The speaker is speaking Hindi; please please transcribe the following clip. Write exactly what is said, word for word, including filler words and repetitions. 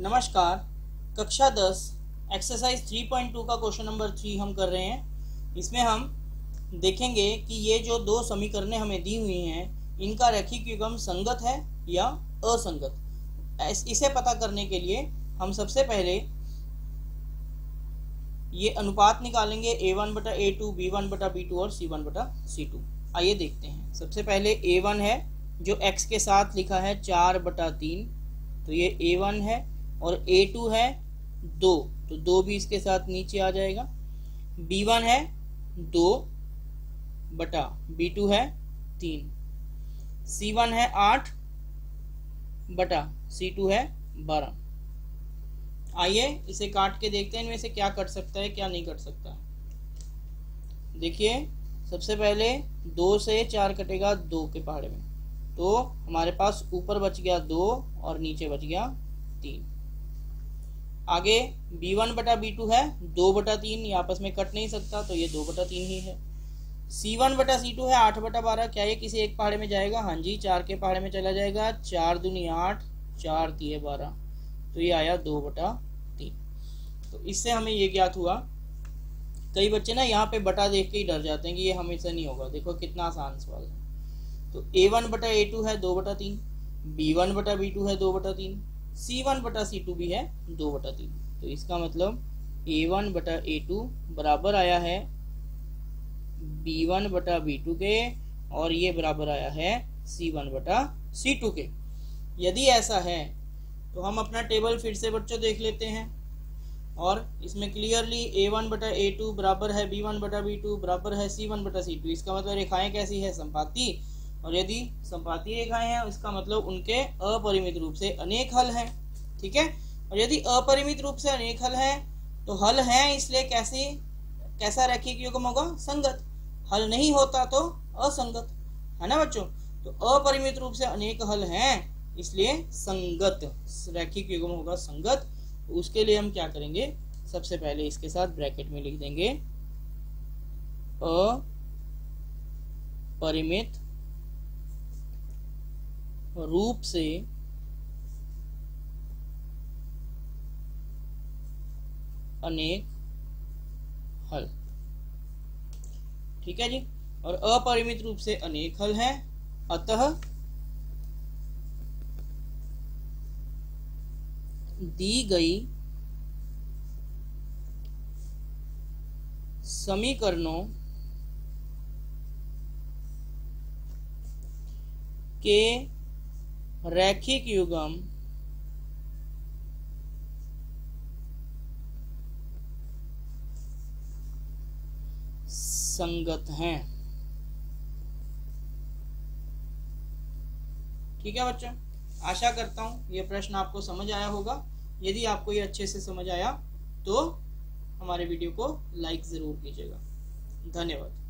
नमस्कार। कक्षा दस एक्सरसाइज तीन पॉइंट दो का क्वेश्चन नंबर थ्री हम कर रहे हैं। इसमें हम देखेंगे कि ये जो दो समीकरणें हमें दी हुई हैं इनका रैखिक युग्म संगत है या असंगत। इसे पता करने के लिए हम सबसे पहले ये अनुपात निकालेंगे ए वन बटा ए टू, बी वन बटा बी टू और सी वन बटा सी टू। आइए देखते हैं। सबसे पहले ए वन है जो x के साथ लिखा है चार बटा तीन, तो ये ए वन है और ए टू है दो, तो दो भी इसके साथ नीचे आ जाएगा। बी वन है दो बटा बी टू है तीन, सी वन है आठ बटा सी टू है बारह। आइए इसे काट के देखते हैं इनमें से क्या कट सकता है क्या नहीं कट सकता। देखिए सबसे पहले दो से चार कटेगा दो के पहाड़े में, तो हमारे पास ऊपर बच गया दो और नीचे बच गया तीन। आगे बी वन बटा बी टू है दो बटा तीन, ये आपस में कट नहीं सकता तो ये दो बटा तीन ही है। सी वन बटा सी टू है आठ बटा बारह, क्या ये किसी एक पहाड़े में जाएगा? हाँ जी, चार के पहाड़े में चला जाएगा। चार दूनी आठ, चार तीन बारह, तो ये आया दो बटा तीन। तो इससे हमें ये ज्ञात हुआ। कई बच्चे ना यहाँ पे बटा देख के ही डर जाते हैं कि ये हमेशा नहीं होगा। देखो कितना आसान सवाल है। तो ए वन बटा ए टू है दो बटा तीन, बी वन बटा बी टू है दो बटा तीन, सी वन बटा सी टू भी है दो बटा तीन। तो इसका मतलब ए वन बटा ए टू बराबर आया है बी वन बटा बी टू के और ये बराबर आया है सी वन बटा सी टू के। यदि ऐसा है तो हम अपना टेबल फिर से बच्चों देख लेते हैं और इसमें क्लियरली ए वन बटा ए टू बराबर है बी वन बटा बी टू बराबर है सी वन बटा सी टू। इसका मतलब रेखाएं कैसी है? संपाती। और यदि संपाती रेखाएं हैं इसका मतलब उनके अपरिमित रूप से अनेक हल हैं, ठीक है। और यदि अपरिमित रूप से अनेक हल हैं तो हल हैं इसलिए कैसे कैसा रैखिक युग्म होगा? संगत। हल नहीं होता तो असंगत, है ना बच्चों। तो अपरिमित रूप से अनेक हल हैं इसलिए संगत रैखिक युग्म होगा संगत। उसके लिए हम क्या करेंगे? सबसे पहले इसके साथ ब्रैकेट में लिख देंगे अपरिमित रूप से अनेक हल, ठीक है जी। और अपरिमित रूप से अनेक हल हैं अतः दी गई समीकरणों के रैखिक युग्म संगत हैं, ठीक है बच्चों। आशा करता हूं यह प्रश्न आपको समझ आया होगा। यदि आपको ये अच्छे से समझ आया तो हमारे वीडियो को लाइक जरूर कीजिएगा। धन्यवाद।